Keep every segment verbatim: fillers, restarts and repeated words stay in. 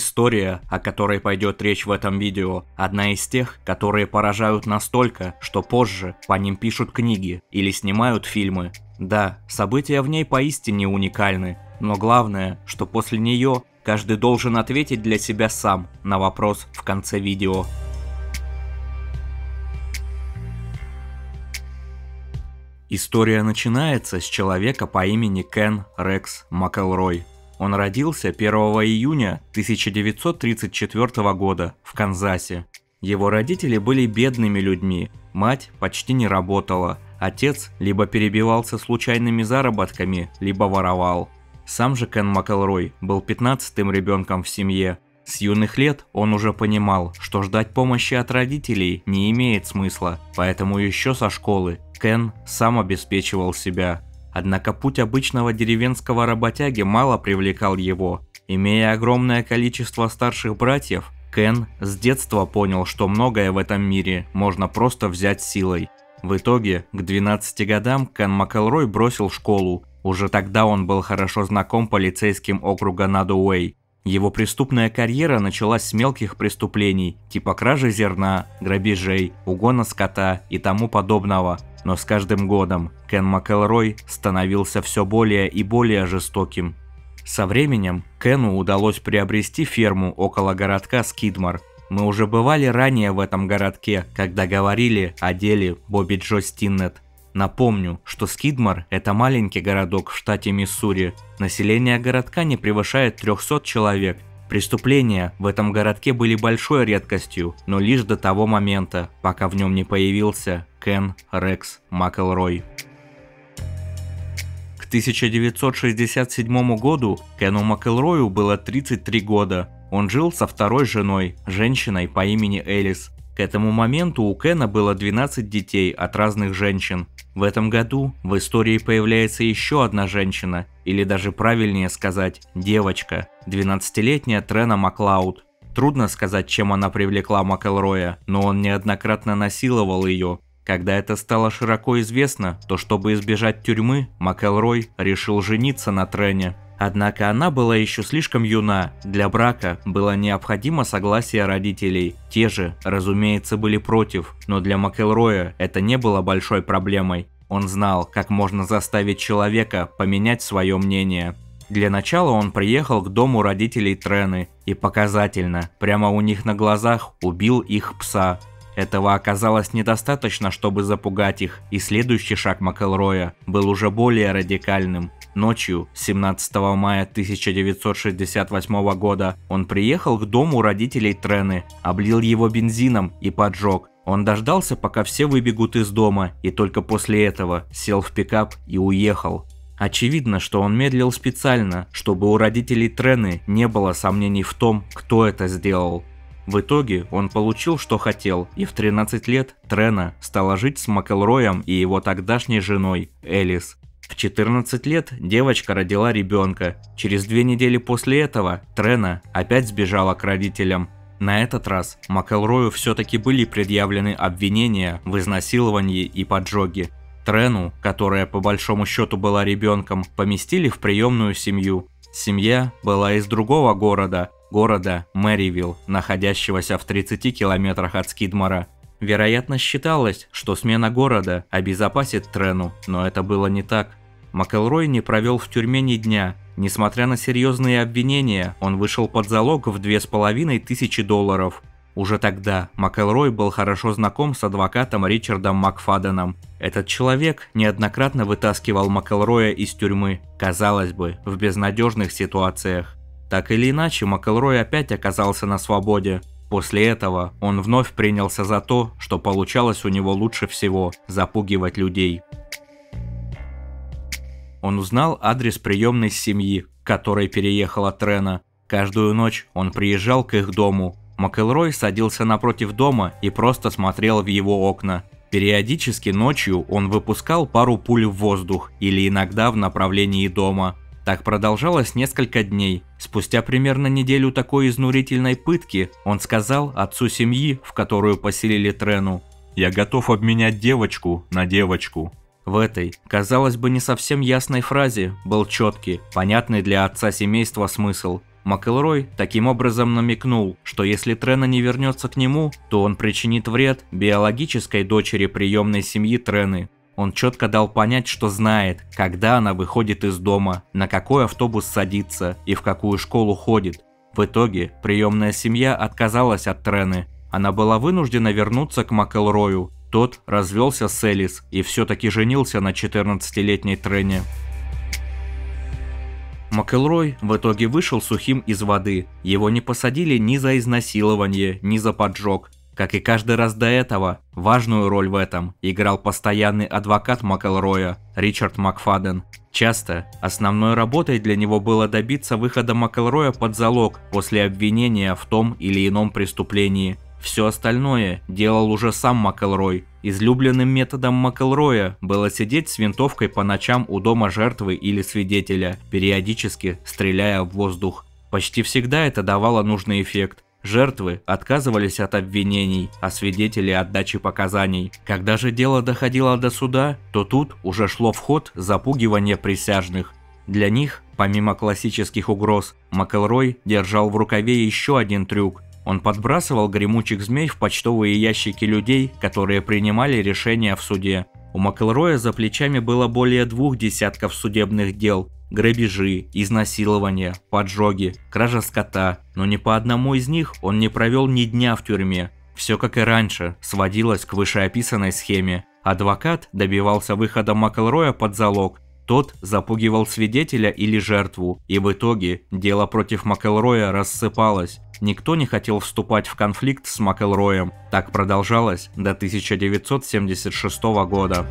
История, о которой пойдет речь в этом видео, одна из тех, которые поражают настолько, что позже по ним пишут книги или снимают фильмы. Да, события в ней поистине уникальны, но главное, что после нее каждый должен ответить для себя сам на вопрос в конце видео. История начинается с человека по имени Кен Рекс Макэлрой. Он родился первого июня тысяча девятьсот тридцать четвёртого года в Канзасе. Его родители были бедными людьми, мать почти не работала, отец либо перебивался случайными заработками, либо воровал. Сам же Кен Макэлрой был пятнадцатым ребенком в семье. С юных лет он уже понимал, что ждать помощи от родителей не имеет смысла, поэтому еще со школы Кен сам обеспечивал себя. Однако путь обычного деревенского работяги мало привлекал его. Имея огромное количество старших братьев, Кен с детства понял, что многое в этом мире можно просто взять силой. В итоге, к двенадцати годам Кен Макэлрой бросил школу. Уже тогда он был хорошо знаком полицейским округа Надуэй. Его преступная карьера началась с мелких преступлений, типа кражи зерна, грабежей, угона скота и тому подобного. Но с каждым годом Кен Макэлрой становился все более и более жестоким. Со временем Кену удалось приобрести ферму около городка Скидмор. Мы уже бывали ранее в этом городке, когда говорили о деле Бобби Джо Стиннет. Напомню, что Скидмор – это маленький городок в штате Миссури. Население городка не превышает трёхсот человек. Преступления в этом городке были большой редкостью, но лишь до того момента, пока в нем не появился Кен Рекс Макэлрой. К тысяча девятьсот шестьдесят седьмому году Кену Макэлрою было тридцать три года. Он жил со второй женой, женщиной по имени Элис. К этому моменту у Кена было двенадцать детей от разных женщин. В этом году в истории появляется еще одна женщина, или даже правильнее сказать, девочка, двенадцатилетняя Трена Маклауд. Трудно сказать, чем она привлекла Макэлроя, но он неоднократно насиловал ее. Когда это стало широко известно, то чтобы избежать тюрьмы, Макэлрой решил жениться на Трене. Однако она была еще слишком юна, для брака было необходимо согласие родителей. Те же, разумеется, были против, но для Макэлроя это не было большой проблемой. Он знал, как можно заставить человека поменять свое мнение. Для начала он приехал к дому родителей Трены и показательно, прямо у них на глазах, убил их пса. Этого оказалось недостаточно, чтобы запугать их, и следующий шаг Макэлроя был уже более радикальным. Ночью, семнадцатого мая тысяча девятьсот шестьдесят восьмого года, он приехал к дому родителей Трены, облил его бензином и поджег. Он дождался, пока все выбегут из дома, и только после этого сел в пикап и уехал. Очевидно, что он медлил специально, чтобы у родителей Трены не было сомнений в том, кто это сделал. В итоге он получил, что хотел, и в тринадцать лет Трена стала жить с Макэлроем и его тогдашней женой Элис. В четырнадцать лет девочка родила ребенка. Через две недели после этого Трена опять сбежала к родителям. На этот раз Макэлрою все-таки были предъявлены обвинения в изнасиловании и поджоге. Трену, которая по большому счету была ребенком, поместили в приемную семью. Семья была из другого города, города Мэривилл, находящегося в тридцати километрах от Скидмора. Вероятно, считалось, что смена города обезопасит Трену, но это было не так. Макэлрой не провел в тюрьме ни дня. Несмотря на серьезные обвинения, он вышел под залог в две тысячи пятьсот долларов. Уже тогда Макэлрой был хорошо знаком с адвокатом Ричардом Макфаденом. Этот человек неоднократно вытаскивал Макэлроя из тюрьмы, казалось бы, в безнадежных ситуациях. Так или иначе, Макэлрой опять оказался на свободе. После этого он вновь принялся за то, что получалось у него лучше всего – запугивать людей. Он узнал адрес приемной семьи, к которой переехала Трена. Каждую ночь он приезжал к их дому. Макэлрой садился напротив дома и просто смотрел в его окна. Периодически ночью он выпускал пару пуль в воздух или иногда в направлении дома. Так продолжалось несколько дней. Спустя примерно неделю такой изнурительной пытки он сказал отцу семьи, в которую поселили Трену: «Я готов обменять девочку на девочку». В этой, казалось бы, не совсем ясной фразе был четкий, понятный для отца семейства смысл. Макэлрой таким образом намекнул, что если Трена не вернется к нему, то он причинит вред биологической дочери приемной семьи Трены. Он четко дал понять, что знает, когда она выходит из дома, на какой автобус садится и в какую школу ходит. В итоге приемная семья отказалась от Трены. Она была вынуждена вернуться к Макэлрою. Тот развелся с Элис и все-таки женился на четырнадцатилетней Трене. Макэлрой в итоге вышел сухим из воды. Его не посадили ни за изнасилование, ни за поджог. Как и каждый раз до этого, важную роль в этом играл постоянный адвокат Макэлроя, Ричард Макфаден. Часто основной работой для него было добиться выхода Макэлроя под залог после обвинения в том или ином преступлении. Все остальное делал уже сам Макэлрой. Излюбленным методом Макэлроя было сидеть с винтовкой по ночам у дома жертвы или свидетеля, периодически стреляя в воздух. Почти всегда это давало нужный эффект. Жертвы отказывались от обвинений, а свидетели от дачи показаний. Когда же дело доходило до суда, то тут уже шло в ход запугивание присяжных. Для них, помимо классических угроз, Макэлрой держал в рукаве еще один трюк. Он подбрасывал гремучих змей в почтовые ящики людей, которые принимали решения в суде. У Макэлроя за плечами было более двух десятков судебных дел. Грабежи, изнасилования, поджоги, кража скота. Но ни по одному из них он не провел ни дня в тюрьме. Все как и раньше сводилось к вышеописанной схеме. Адвокат добивался выхода Макэлроя под залог. Тот запугивал свидетеля или жертву. И в итоге дело против Макэлроя рассыпалось. Никто не хотел вступать в конфликт с Макэлроем. Так продолжалось до тысяча девятьсот семьдесят шестого года.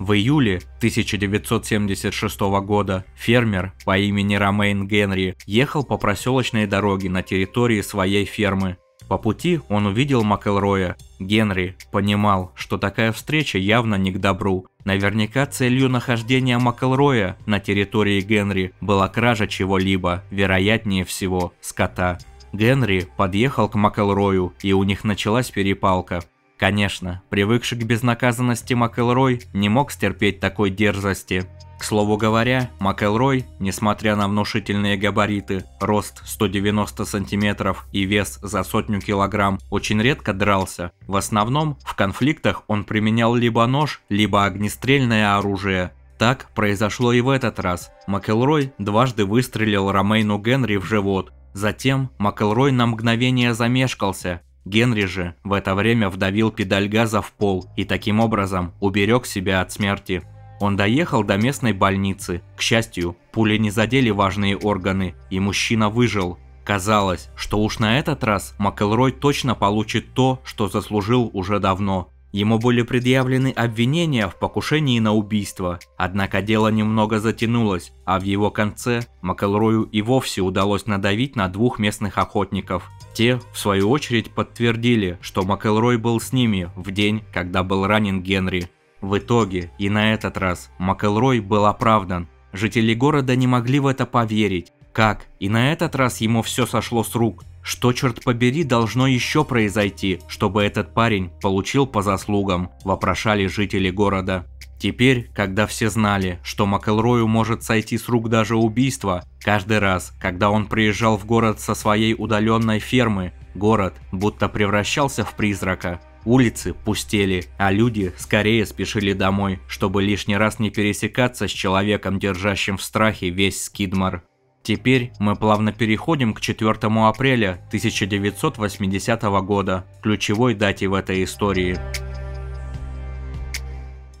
В июле тысяча девятьсот семьдесят шестого года фермер по имени Ромейн Генри ехал по проселочной дороге на территории своей фермы. По пути он увидел Макэлроя. Генри понимал, что такая встреча явно не к добру. Наверняка целью нахождения Макэлроя на территории Генри была кража чего-либо, вероятнее всего, скота. Генри подъехал к Макэлрою, и у них началась перепалка. Конечно, привыкший к безнаказанности Макэлрой не мог стерпеть такой дерзости. К слову говоря, Макэлрой, несмотря на внушительные габариты, рост сто девяносто сантиметров и вес за сотню килограмм, очень редко дрался. В основном в конфликтах он применял либо нож, либо огнестрельное оружие. Так произошло и в этот раз. Макэлрой дважды выстрелил Ромейну Генри в живот. Затем Макэлрой на мгновение замешкался. Генри же в это время вдавил педаль газа в пол и таким образом уберег себя от смерти. Он доехал до местной больницы. К счастью, пули не задели важные органы, и мужчина выжил. Казалось, что уж на этот раз Макэлрой точно получит то, что заслужил уже давно. Ему были предъявлены обвинения в покушении на убийство, однако дело немного затянулось, а в его конце Макэлрою и вовсе удалось надавить на двух местных охотников. Те, в свою очередь, подтвердили, что Макэлрой был с ними в день, когда был ранен Генри. В итоге, и на этот раз, Макэлрой был оправдан. Жители города не могли в это поверить. Как? И на этот раз ему все сошло с рук. Что, черт побери, должно еще произойти, чтобы этот парень получил по заслугам, вопрошали жители города. Теперь, когда все знали, что Макэлрою может сойти с рук даже убийство, каждый раз, когда он приезжал в город со своей удаленной фермы, город будто превращался в призрака. Улицы пустели, а люди скорее спешили домой, чтобы лишний раз не пересекаться с человеком, держащим в страхе весь Скидмор. Теперь мы плавно переходим к четвёртому апреля тысяча девятьсот восьмидесятого года, ключевой дате в этой истории.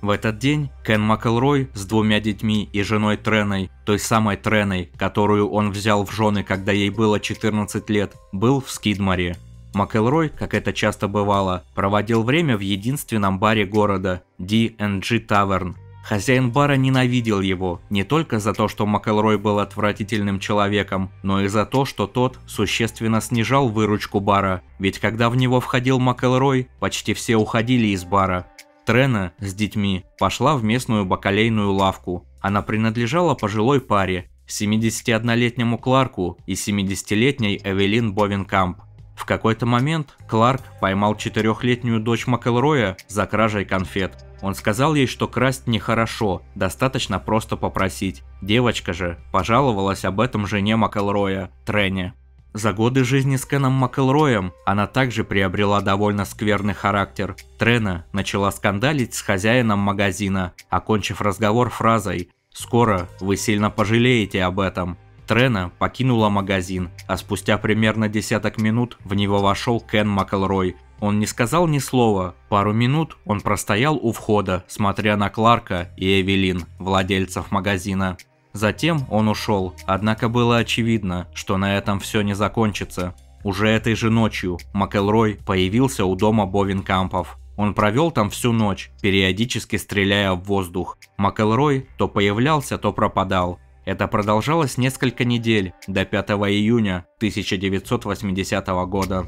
В этот день Кен Макэлрой с двумя детьми и женой Треной, той самой Треной, которую он взял в жены, когда ей было четырнадцать лет, был в Скидморе. Макэлрой, как это часто бывало, проводил время в единственном баре города – Ди энд Джи Таверн. Хозяин бара ненавидел его не только за то, что Макэлрой был отвратительным человеком, но и за то, что тот существенно снижал выручку бара, ведь когда в него входил Макэлрой, почти все уходили из бара. Трена с детьми пошла в местную бакалейную лавку. Она принадлежала пожилой паре – семидесятиоднолетнему Кларку и семидесятилетней Эвелин Бовенкамп. В какой-то момент Кларк поймал четырехлетнюю дочь Макэлроя за кражей конфет. Он сказал ей, что красть нехорошо, достаточно просто попросить. Девочка же пожаловалась об этом жене Макэлроя, Трене. За годы жизни с Кеном Макэлроем она также приобрела довольно скверный характер. Трена начала скандалить с хозяином магазина, окончив разговор фразой «Скоро вы сильно пожалеете об этом». Трена покинула магазин, а спустя примерно десяток минут в него вошел Кен Макэлрой. Он не сказал ни слова, пару минут он простоял у входа, смотря на Кларка и Эвелин, владельцев магазина. Затем он ушел, однако было очевидно, что на этом все не закончится. Уже этой же ночью Макэлрой появился у дома Бовенкампов. Он провел там всю ночь, периодически стреляя в воздух. Макэлрой то появлялся, то пропадал. Это продолжалось несколько недель, до пятого июня тысяча девятьсот восьмидесятого года.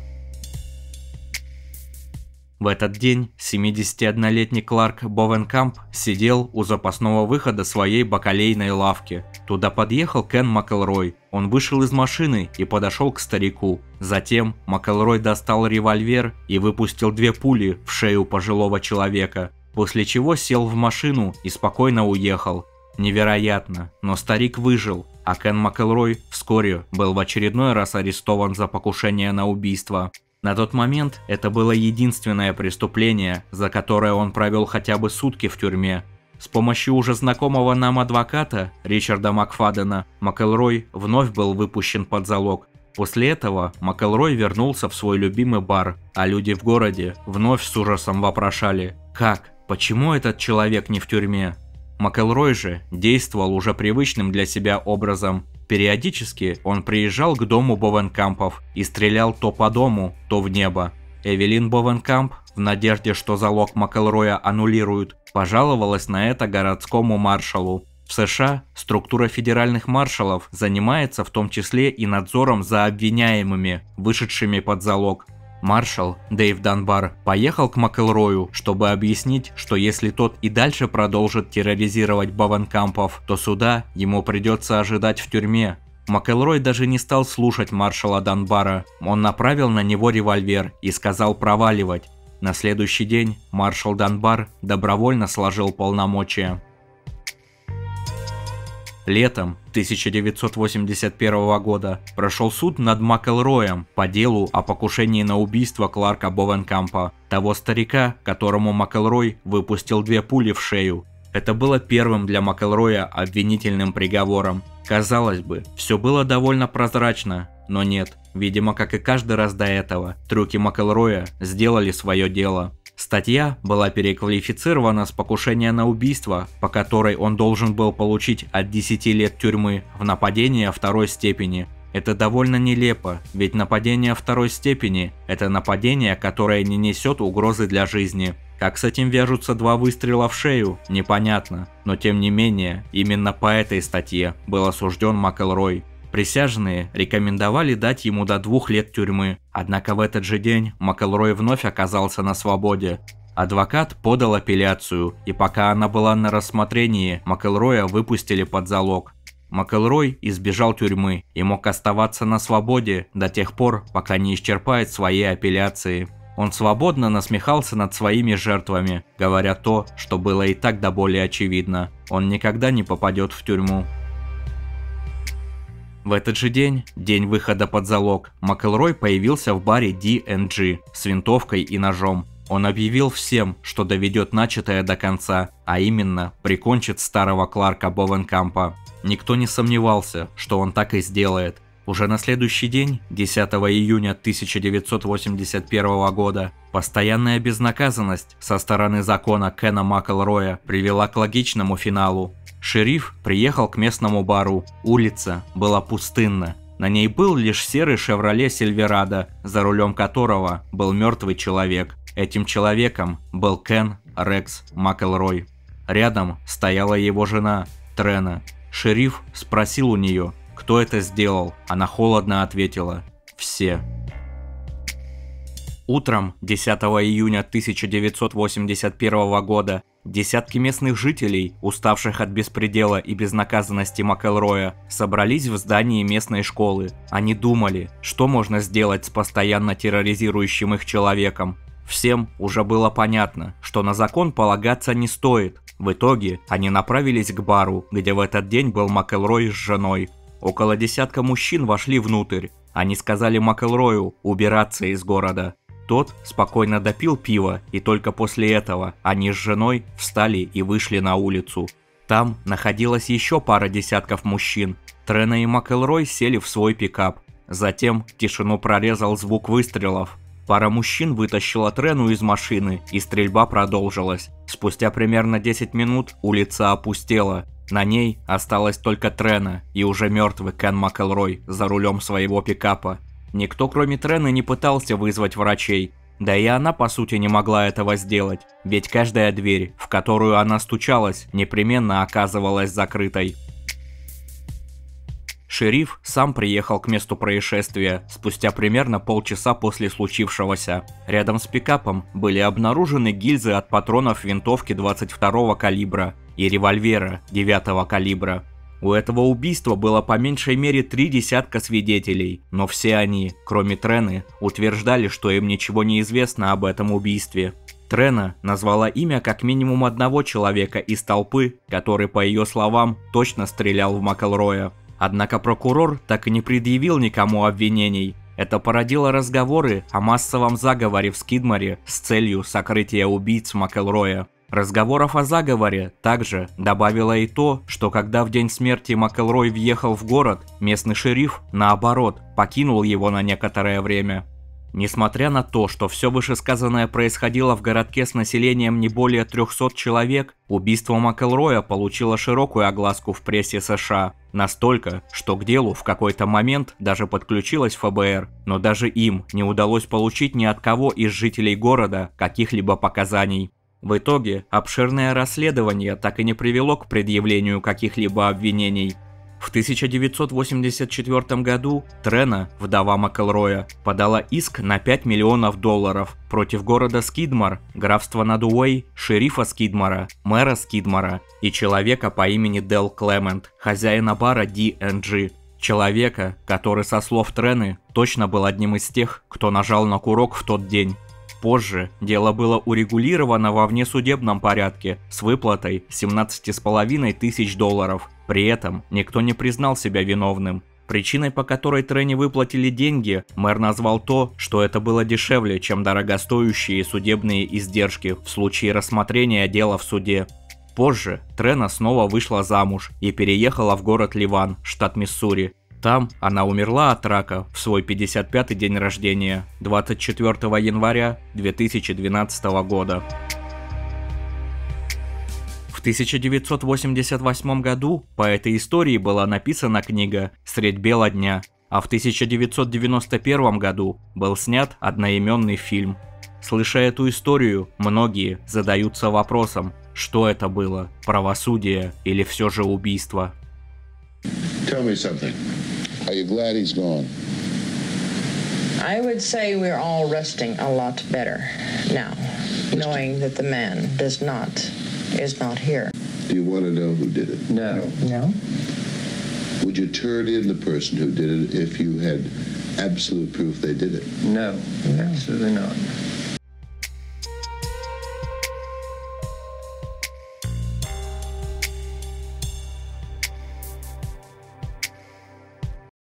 В этот день семидесятиоднолетний Кларк Бовенкамп сидел у запасного выхода своей бакалейной лавки. Туда подъехал Кен Макэлрой. Он вышел из машины и подошел к старику. Затем Макэлрой достал револьвер и выпустил две пули в шею пожилого человека, после чего сел в машину и спокойно уехал. Невероятно, но старик выжил, а Кен Макэлрой вскоре был в очередной раз арестован за покушение на убийство. На тот момент это было единственное преступление, за которое он провел хотя бы сутки в тюрьме. С помощью уже знакомого нам адвоката, Ричарда Макфадена, Макэлрой вновь был выпущен под залог. После этого Макэлрой вернулся в свой любимый бар, а люди в городе вновь с ужасом вопрошали: «Как? Почему этот человек не в тюрьме?» Макэлрой же действовал уже привычным для себя образом. Периодически он приезжал к дому Бовенкампов и стрелял то по дому, то в небо. Эвелин Бовенкамп, в надежде, что залог Макэлроя аннулируют, пожаловалась на это городскому маршалу. В США структура федеральных маршалов занимается в том числе и надзором за обвиняемыми, вышедшими под залог. Маршал Дэйв Данбар поехал к Макэлрою, чтобы объяснить, что если тот и дальше продолжит терроризировать Бовенкампов, то суда ему придется ожидать в тюрьме. Макэлрой даже не стал слушать маршала Данбара. Он направил на него револьвер и сказал проваливать. На следующий день маршал Данбар добровольно сложил полномочия. Летом тысяча девятьсот восемьдесят первого года прошел суд над Макэлроем по делу о покушении на убийство Кларка Бовенкампа, того старика, которому Макэлрой выпустил две пули в шею. Это было первым для Макэлроя обвинительным приговором. Казалось бы, все было довольно прозрачно, но нет. Видимо, как и каждый раз до этого, трюки Макэлроя сделали свое дело. Статья была переквалифицирована с покушения на убийство, по которой он должен был получить от десяти лет тюрьмы, в нападение второй степени. Это довольно нелепо, ведь нападение второй степени – это нападение, которое не несет угрозы для жизни. Как с этим вяжутся два выстрела в шею, непонятно, но тем не менее, именно по этой статье был осужден Макэлрой. Присяжные рекомендовали дать ему до двух лет тюрьмы, однако в этот же день Макэлрой вновь оказался на свободе. Адвокат подал апелляцию, и пока она была на рассмотрении, Макэлроя выпустили под залог. Макэлрой избежал тюрьмы и мог оставаться на свободе до тех пор, пока не исчерпает свои апелляции. Он свободно насмехался над своими жертвами, говоря то, что было и так до боли очевидно. Он никогда не попадет в тюрьму. В этот же день, день выхода под залог, Макэлрой появился в баре Ди энд Джи с винтовкой и ножом. Он объявил всем, что доведет начатое до конца, а именно, прикончит старого Кларка Бовенкампа. Никто не сомневался, что он так и сделает. Уже на следующий день, десятого июня тысяча девятьсот восемьдесят первого года, постоянная безнаказанность со стороны закона Кена Макэлроя привела к логичному финалу. Шериф приехал к местному бару. Улица была пустынна. На ней был лишь серый «Шевроле Сильверадо», за рулем которого был мертвый человек. Этим человеком был Кен Рекс Макэлрой. Рядом стояла его жена, Трена. Шериф спросил у нее, кто это сделал. Она холодно ответила: «Все». Утром десятого июня тысяча девятьсот восемьдесят первого года десятки местных жителей, уставших от беспредела и безнаказанности Макэлроя, собрались в здании местной школы. Они думали, что можно сделать с постоянно терроризирующим их человеком. Всем уже было понятно, что на закон полагаться не стоит. В итоге они направились к бару, где в этот день был Макэлрой с женой. Около десятка мужчин вошли внутрь. Они сказали Макэлрою убираться из города. Тот спокойно допил пиво, и только после этого они с женой встали и вышли на улицу. Там находилась еще пара десятков мужчин. Трена и Макэлрой сели в свой пикап. Затем тишину прорезал звук выстрелов. Пара мужчин вытащила Трену из машины, и стрельба продолжилась. Спустя примерно десять минут улица опустела. На ней осталась только Трена и уже мертвый Кен Макэлрой за рулем своего пикапа. Никто, кроме Трены, не пытался вызвать врачей, да и она по сути не могла этого сделать, ведь каждая дверь, в которую она стучалась, непременно оказывалась закрытой. Шериф сам приехал к месту происшествия спустя примерно полчаса после случившегося. Рядом с пикапом были обнаружены гильзы от патронов винтовки двадцать второго калибра и револьвера девятого калибра. У этого убийства было по меньшей мере три десятка свидетелей, но все они, кроме Трены, утверждали, что им ничего не известно об этом убийстве. Трена назвала имя как минимум одного человека из толпы, который, по ее словам, точно стрелял в Макэлроя. Однако прокурор так и не предъявил никому обвинений. Это породило разговоры о массовом заговоре в Скидморе с целью сокрытия убийц Макэлроя. Разговоров о заговоре также добавило и то, что когда в день смерти Макэлрой въехал в город, местный шериф, наоборот, покинул его на некоторое время. Несмотря на то, что все вышесказанное происходило в городке с населением не более трёхсот человек, убийство Макэлроя получило широкую огласку в прессе США. Настолько, что к делу в какой-то момент даже подключилось эф бэ эр, но даже им не удалось получить ни от кого из жителей города каких-либо показаний. В итоге, обширное расследование так и не привело к предъявлению каких-либо обвинений. В тысяча девятьсот восемьдесят четвёртом году Трена, вдова Макэлроя, подала иск на пять миллионов долларов против города Скидмор, графства Надуэй, шерифа Скидмора, мэра Скидмора и человека по имени Дел Клемент, хозяина бара ди энд джи. Человека, который, со слов Трены, точно был одним из тех, кто нажал на курок в тот день. Позже дело было урегулировано во внесудебном порядке с выплатой семнадцати с половиной тысяч долларов. При этом никто не признал себя виновным. Причиной, по которой Трене выплатили деньги, мэр назвал то, что это было дешевле, чем дорогостоящие судебные издержки в случае рассмотрения дела в суде. Позже Трена снова вышла замуж и переехала в город Ливан, штат Миссури. Там она умерла от рака в свой пятьдесят пятый день рождения, двадцать четвёртого января две тысячи двенадцатого года. В тысяча девятьсот восемьдесят восьмом году по этой истории была написана книга «Средь бела дня», а в тысяча девятьсот девяносто первом году был снят одноименный фильм. Слыша эту историю, многие задаются вопросом, что это было, правосудие или все же убийство. Tell me something. Are you glad he's gone? I would say we're all resting a lot better now, knowing that the man does not, is not here. Do you want to know who did it? No. No? Would you turn in the person who did it if you had absolute proof they did it? No, no. Absolutely not.